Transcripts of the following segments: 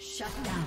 Shut down.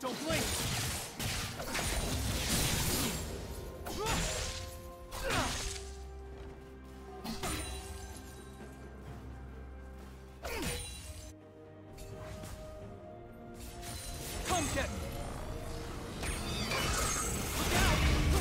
Don't blink! Come get me! Look out! Go!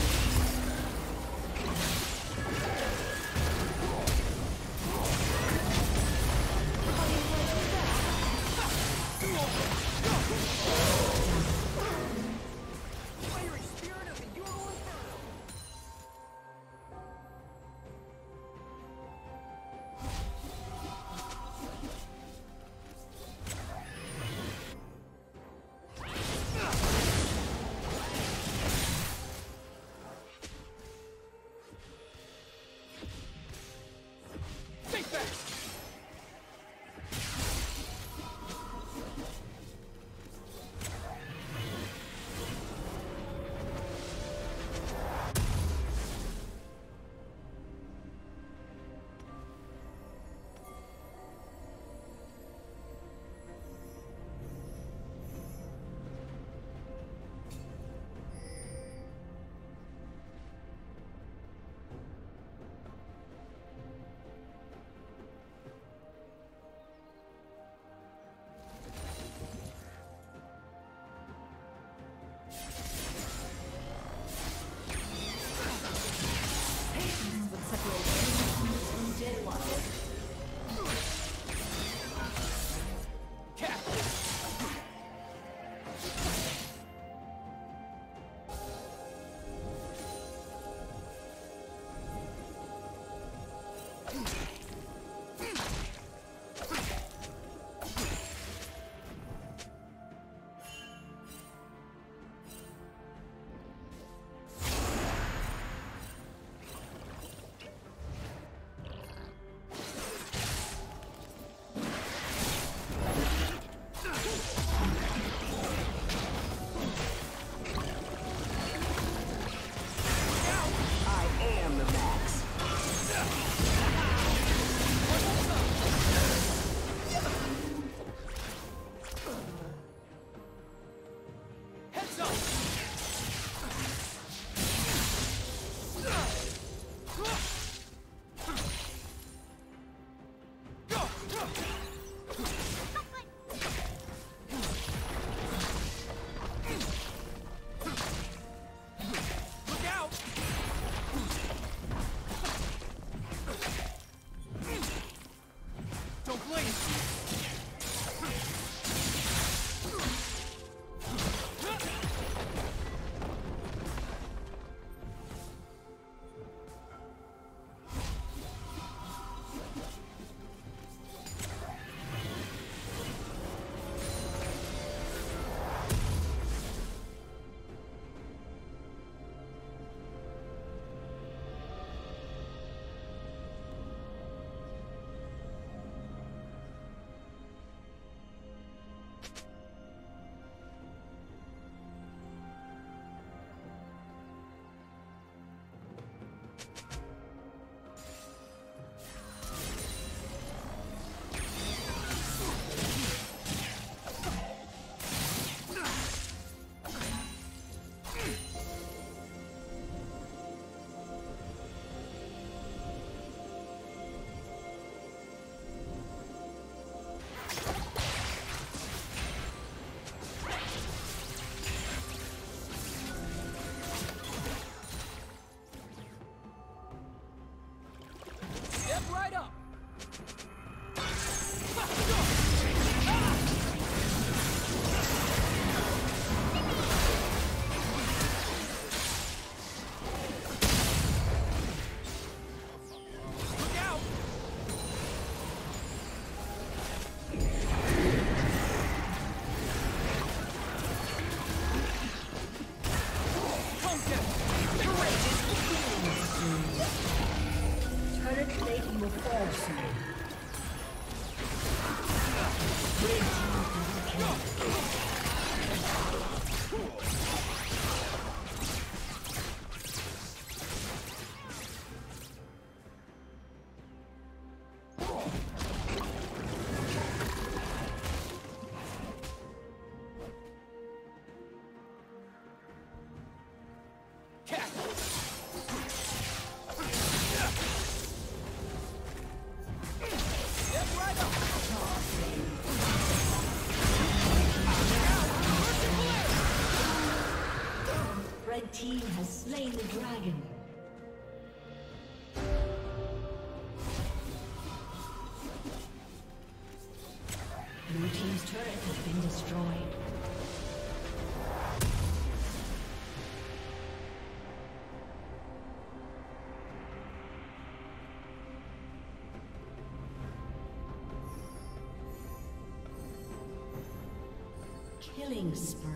Turret plating will fall soon. Team has slain the dragon. Blue team's turret has been destroyed. Killing spree.